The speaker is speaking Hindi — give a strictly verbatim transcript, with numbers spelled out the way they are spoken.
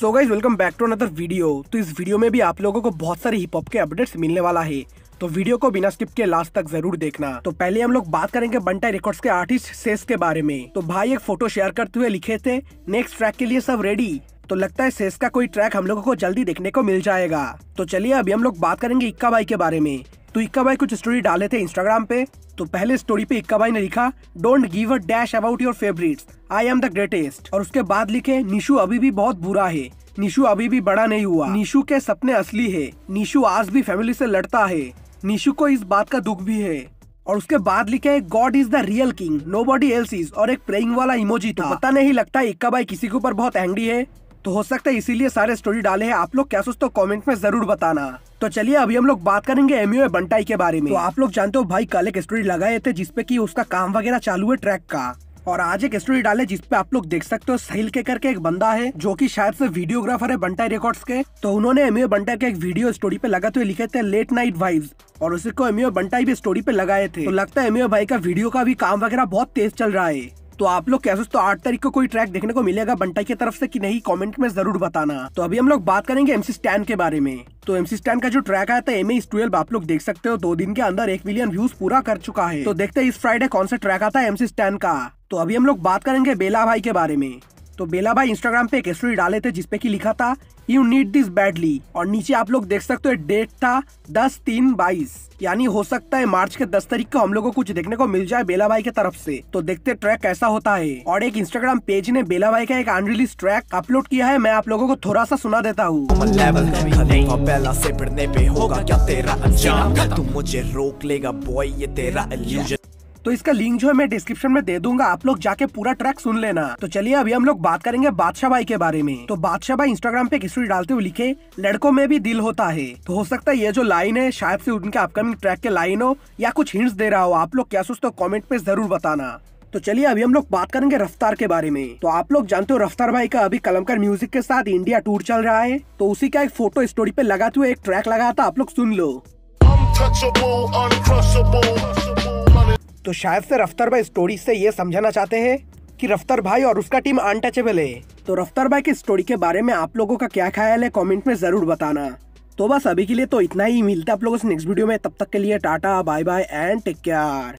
So guys welcome back to another video. तो इस वीडियो में भी आप लोगों को बहुत सारे हिप हॉप के अपडेट्स मिलने वाला है, तो वीडियो को बिना स्किप के लास्ट तक जरूर देखना। तो पहले हम लोग बात करेंगे बंटा रिकॉर्ड्स के आर्टिस्ट सेस के बारे में। तो भाई एक फोटो शेयर करते हुए लिखे थे, नेक्स्ट ट्रैक के लिए सब रेडी। तो लगता है सेस का कोई ट्रैक हम लोगों को जल्दी देखने को मिल जाएगा। तो चलिए अभी हम लोग बात करेंगे इक्का भाई के बारे में। तो इक्का भाई कुछ स्टोरी डाले थे इंस्टाग्राम पे। तो पहले स्टोरी पे इक्का भाई ने लिखा, don't give a dash about your favourites, I am the greatest. और उसके बाद लिखे, निशु अभी भी बहुत बुरा है, निशु अभी भी बड़ा नहीं हुआ, निशु के सपने असली है, निशु आज भी फैमिली से लड़ता है, निशु को इस बात का दुख भी है। और उसके बाद लिखे, God is the real king, nobody else is. और एक प्रेइंग वाला इमोजी था। पता नहीं, लगता है इक्का भाई किसी के ऊपर बहुत एंग्री है, तो हो सकता है इसीलिए सारे स्टोरी डाले हैं। आप लोग क्या सोचते हो कमेंट में जरूर बताना। तो चलिए अभी हम लोग बात करेंगे एमयूए बंटाई के बारे में। तो आप लोग जानते हो भाई कल एक स्टोरी लगाए थे जिसपे कि उसका काम वगैरह चालू है ट्रैक का। और आज एक स्टोरी डाले जिसपे आप लोग देख सकते हो, साहिल के करके एक बंदा है जो कि शायद से वीडियोग्राफर है बंटाई रिकॉर्ड्स के। तो उन्होंने एमयूए बंटाई के एक वीडियो स्टोरी पे लगाते हुए लिखे थे, लेट नाइट वाइब्स। और उसी को एमयूए बंटाई भी स्टोरी पे लगाए थे। तो लगता है एमयूए भाई का वीडियो का भी काम वगैरह बहुत तेज चल रहा है। तो आप लोग क्या सोचते हो आठ तारीख को कोई ट्रैक देखने को मिलेगा बंटाई की तरफ से कि नहीं, कमेंट में जरूर बताना। तो अभी हम लोग बात करेंगे एमसी स्टैन के बारे में। तो एमसी स्टैन का जो ट्रैक आया था एम ए ट्वेल्व, आप लोग देख सकते हो दो दिन के अंदर एक मिलियन व्यूज पूरा कर चुका है। तो देखते हैं इस फ्राइडे कौन सा ट्रैक आता है एमसी स्टैन का। तो अभी हम लोग बात करेंगे बेला भाई के बारे में। तो बेला भाई इंस्टाग्राम पे एक स्टोरी डाले थे जिसपे की लिखा था, यू नीड दिस बैडली। और नीचे आप लोग देख सकते हो डेट था दस तीन बाईस, यानी हो सकता है मार्च के दस तारीख को हम लोगों को कुछ देखने को मिल जाए बेला भाई की तरफ से। तो देखते ट्रैक कैसा होता है। और एक इंस्टाग्राम पेज ने बेला भाई का एक अनरिलीज ट्रैक अपलोड किया है, मैं आप लोगों को थोड़ा सा सुना देता हूँ। तो इसका लिंक जो है मैं डिस्क्रिप्शन में दे दूंगा, आप लोग जाके पूरा ट्रैक सुन लेना। तो चलिए अभी हम लोग बात करेंगे बादशाह भाई के बारे में। तो बादशाह भाई इंस्टाग्राम पे एक स्टोरी डालते हुए लिखे, लड़कों में भी दिल होता है। तो हो सकता है ये जो लाइन है शायद से उनके अपकमिंग ट्रैक के लाइन हो या कुछ हिंट्स दे रहा हो। आप लोग क्या सोचते हो कॉमेंट पे जरूर बताना। तो चलिए अभी हम लोग बात करेंगे रफ्तार के बारे में। तो आप लोग जानते हो रफ्तार भाई का अभी कलमकार म्यूजिक के साथ इंडिया टूर चल रहा है। तो उसी का एक फोटो स्टोरी पे लगाते हुए एक ट्रैक लगा था, आप लोग सुन लो। तो शायद से रफ्तार भाई स्टोरी से ये समझाना चाहते हैं कि रफ्तार भाई और उसका टीम अनटचेबल है। तो रफ्तार भाई की स्टोरी के बारे में आप लोगों का क्या ख्याल है कमेंट में जरूर बताना। तो बस अभी के लिए तो इतना ही, मिलता है आप लोगों से नेक्स्ट वीडियो में। तब तक के लिए tata bye bye and take care.